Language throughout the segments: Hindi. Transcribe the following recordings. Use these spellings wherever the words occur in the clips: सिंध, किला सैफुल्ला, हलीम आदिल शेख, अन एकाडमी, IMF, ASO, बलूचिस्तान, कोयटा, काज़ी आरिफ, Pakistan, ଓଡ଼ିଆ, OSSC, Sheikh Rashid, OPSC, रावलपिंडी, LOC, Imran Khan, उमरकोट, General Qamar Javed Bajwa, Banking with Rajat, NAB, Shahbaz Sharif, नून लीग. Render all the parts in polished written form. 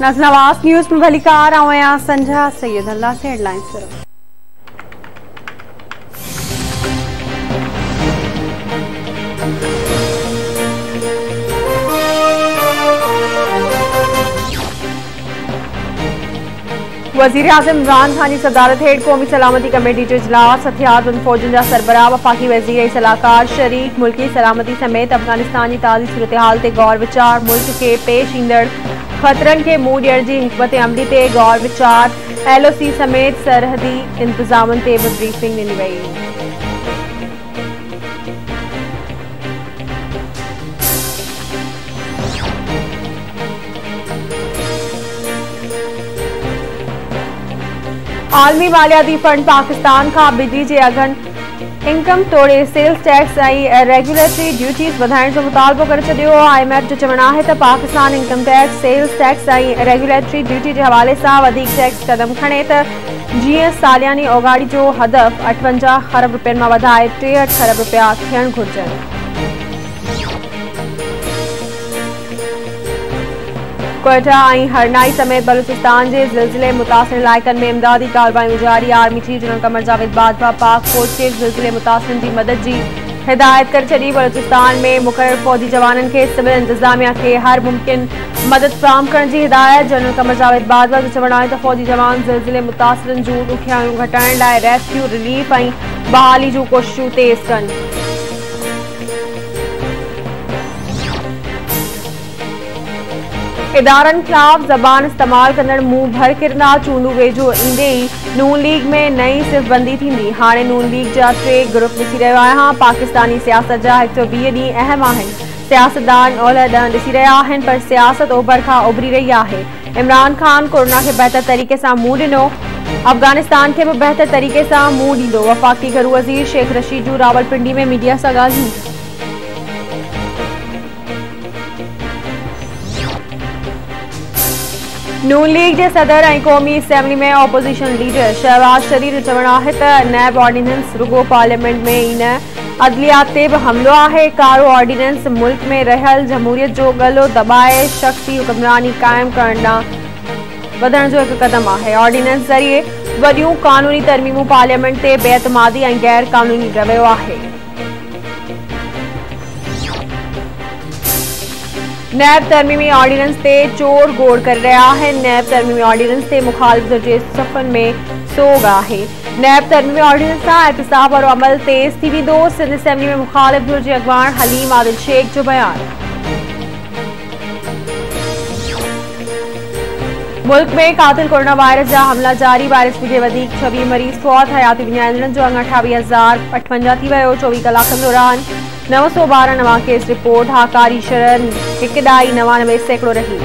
नवाज न्यूज़ में भली कार आया संझा सैयदुल्ला से हेडलाइंस। वजीर आजम इमरान खान की सदारत हेठ कौमी सलामती कमेटी जो इजलास हथियार फौजन का सरबराह वफाकी वजीर सलाहकार शरीक मुल्की सलामती समेत अफगानिस्तान की ताज़ी सूरत हाल से गौर विचार। मुल्क के पेश ईंदड़ खतरन के मूड जी हिकमत अमली से गौर विचार। LOC समेत सरहदी इंतजाम से ब्रीफिंग ॾिनी वई। आलमी मालियाती फंड पाकिस्तान का बिजली के अघनि इनकम तोड़े सेल्स टैक्स ऐं रेगुलेटरी ड्यूटीज़ वधाइण जो मुतालबो करे छॾियो। IMF जो चवण आहे त Pakistan income tax sales tax ऐं रेगुलेटरी ड्यूटी के हवाले सां वधीक टैक्स कदम खणे त जीएस सालियानी ओगाड़ी जो हदफ 58 खरब रुपयनि मां वधाए 63 खरब रुपया थियण घुर्जनि। कोयटा हरनाई समेत बलूचिस्तान के जिलजिले मुतासर इलाकन में इमदादी कार्रवाई जारी। Army chief general Qamar Javed Bajwa Pak फौज के जिलजिले मुतासर की मदद की हिदायत कर छी। बलूचिस्तान में मुकर्रर फौजी जवानन के सिविल इंतजामिया के हर मुमकिन मदद फ्राहम करण की हिदायत। जनरल कमर जावेद बाजवा जो चवण है तो फौजी जवान जिलजिले मुतासर जूं दुखियायूं घटाइण लाइ रेस्क्यू रिलीफ ऐं बहाली जूं कोशिशूं तेज कनि। इदारनि खिलाफ़ ज़बान इस्तेमाल कंदड़ मुंह भर किरना चूंडू वेझो ईंदे ई नून लीग में नई सिफ़बंदी थींदी। हाणे नून लीग जा 3 ग्रुप ॾिसी रहियो आहियां। पाकिस्तानी सियासत जा 120 ॾींहं अहम आहिनि। सियासतदान ओलह ॾांहुं ॾिसी रहिया आहिनि पर सियासत ओभर खां उभरी रही आहे। इमरान खान कोरोना खे बहितर तरीक़े सां मुंहुं ॾिनो, अफ़गानिस्तान खे बि बहितर तरीक़े सां मुंहुं ॾींदो। वफ़ाक़ी घरू वज़ीर शेख रशीद जूं रावलपिंडी में मीडिया सां ॻाल्हियूं। नून लीग के सदर और कौमी असम्बली में ऑपोजिशन लीडर शहबाज शरीफ जो चवण है तो नैब ऑर्डिनेंस रुगो पार्लियामेंट में ही न अदलियात से भी हमलो है। कारो ऑर्डिनेंस मुल्क में रहल जमहूरियत जो गलो दबाए शख्सी हुक्मरानी कायम करना बढ़ण जो एक कदम है। ऑर्डिनेंस जरिए वड़ियों कानूनी तरमीमों पार्लियामेंट से बेअतमादी और गैर कानूनी रवैयो है। नैब तरमीमी ऑर्डिनेंस से चोर गोड़ कर रहा है। नैब तरमीमी ऑर्डिनेंस से मुखालिफ के सफन में सोगा है। नैब तरमीमी ऑर्डिनेंस का एहतसाब और अमल तेज थी वो। सिंध असेंबली में मुखालिफ धुर के अगवान हलीम आदिल शेख जो बयान। मुल्क में कातिल कोरोना वायरस का हमला जारी। वायरस के वधीक 26 मरीज फौत। हयाती विञाइंदड़नि जो अंग 28,058 थी वो। 24 कलाकनि दौरान 912 नवा केस रिपोर्ट। हाकारी शरण 91.99% रही।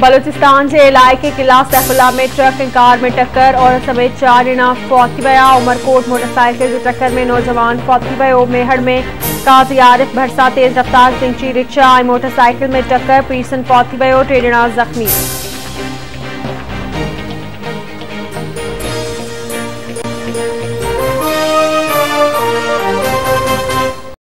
बलूचिस्तान के इलाके किला सैफुल्ला में ट्रक ऐं कार में टक्कर और समेत 4 ॼणा फौत थी विया। उमरकोट मोटरसाइकिल की टक्कर में नौजवान फौत थी वियो। मेहड़ में काज़ी आरिफ भरसा तेज रफ्तार सिंची रिक्शा और मोटरसाइकिल में टक्कर। पीरसन फौत थी वियो। 3 ॼणा जख्मी।